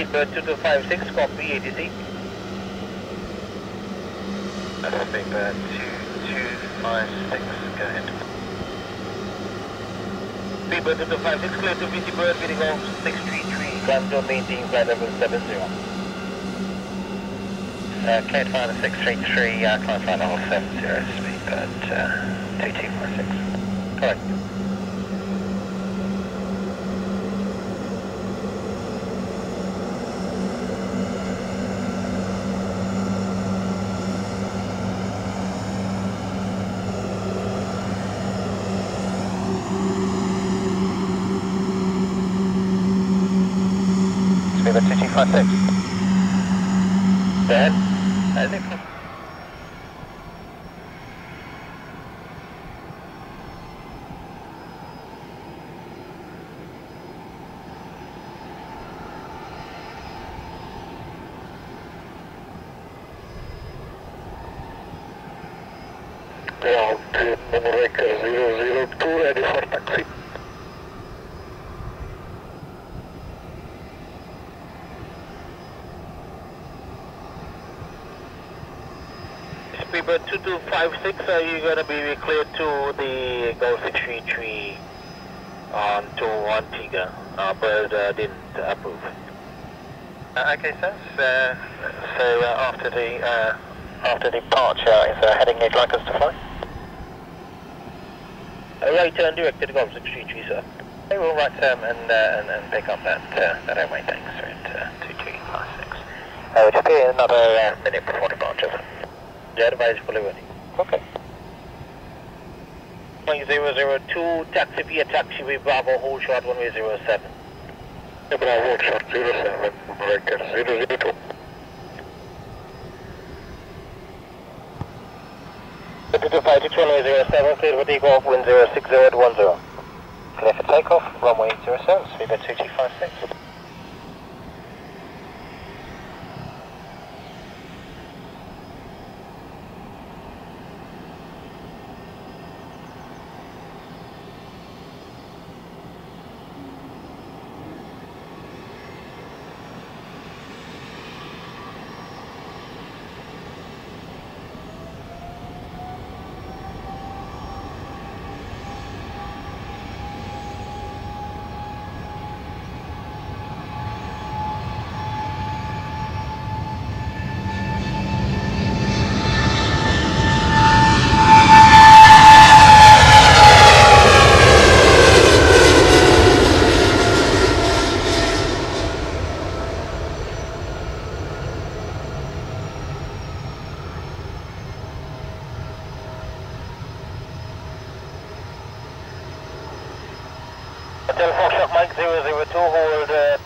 Speedbird 2256, copy ATC. Speedbird 2256, go ahead. Speedbird 2256, clear to Visibird, meeting off 633, Glasgow, maintaining flight level 70. Clear to flight 633, climb flight level 70, Speedbird 2246. Correct. Speedbird 2256. Dead. I think ground to Moonraker 002, ready for taxi. Speedbird 2256, are you going to be cleared to the go 633 to Antigua? Bird didn't approve. Okay, sir. So after departure, is there a heading you'd like us to fly? Right turn directed to go 633, sir. Okay, we'll right turn and pick up that airway, thanks, sir, at 2256. We'll just be another minute before departure, sir. Advise fully ready. Okay. 002, taxi via taxiway Bravo, hold short, runway 07. Bravo, hold short, 07, Moonraker 002. Runway 07, cleared for takeoff, wind 060 at 10. Clear for takeoff, runway 07, Speedbird 2256. Hotel Foxtrot Mike 002, hold at...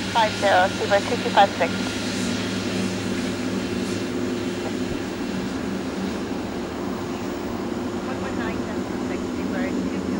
Flight level 50, Speedbird 2256. One 1976, Speedbird 2256.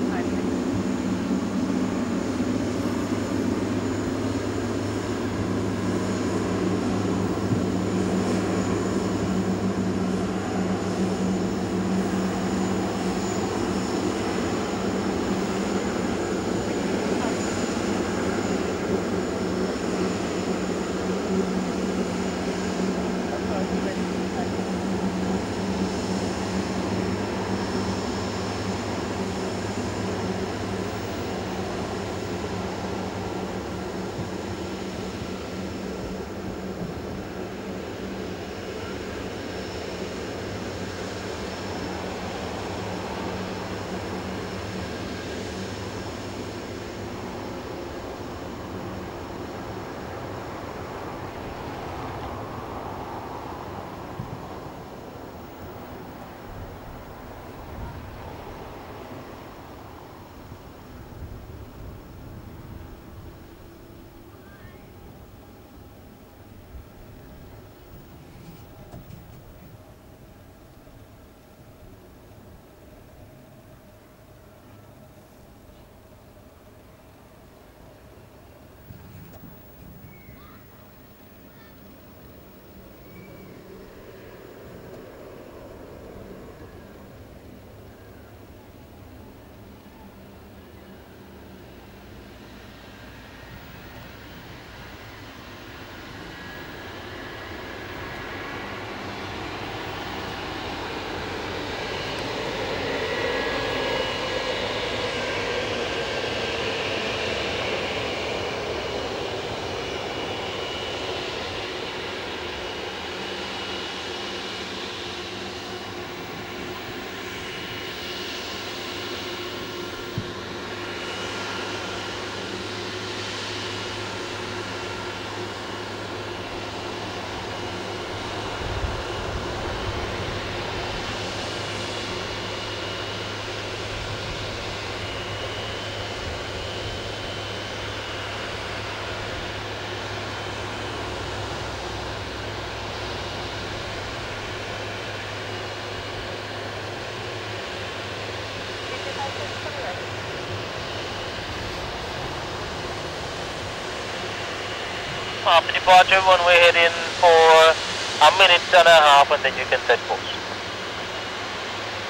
After departure, one way head in for a minute and a half, and then you can set course.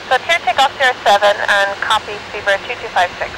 So it's here, takeoff 07 and copy Speedbird 2256.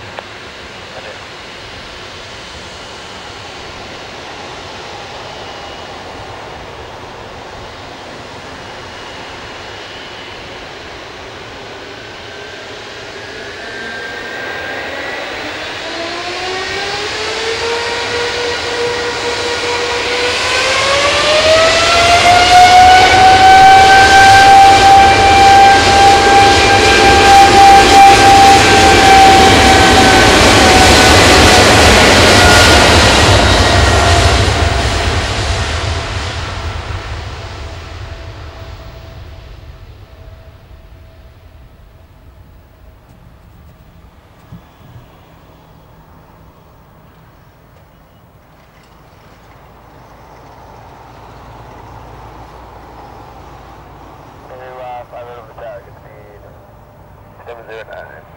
I will have the target speed 709.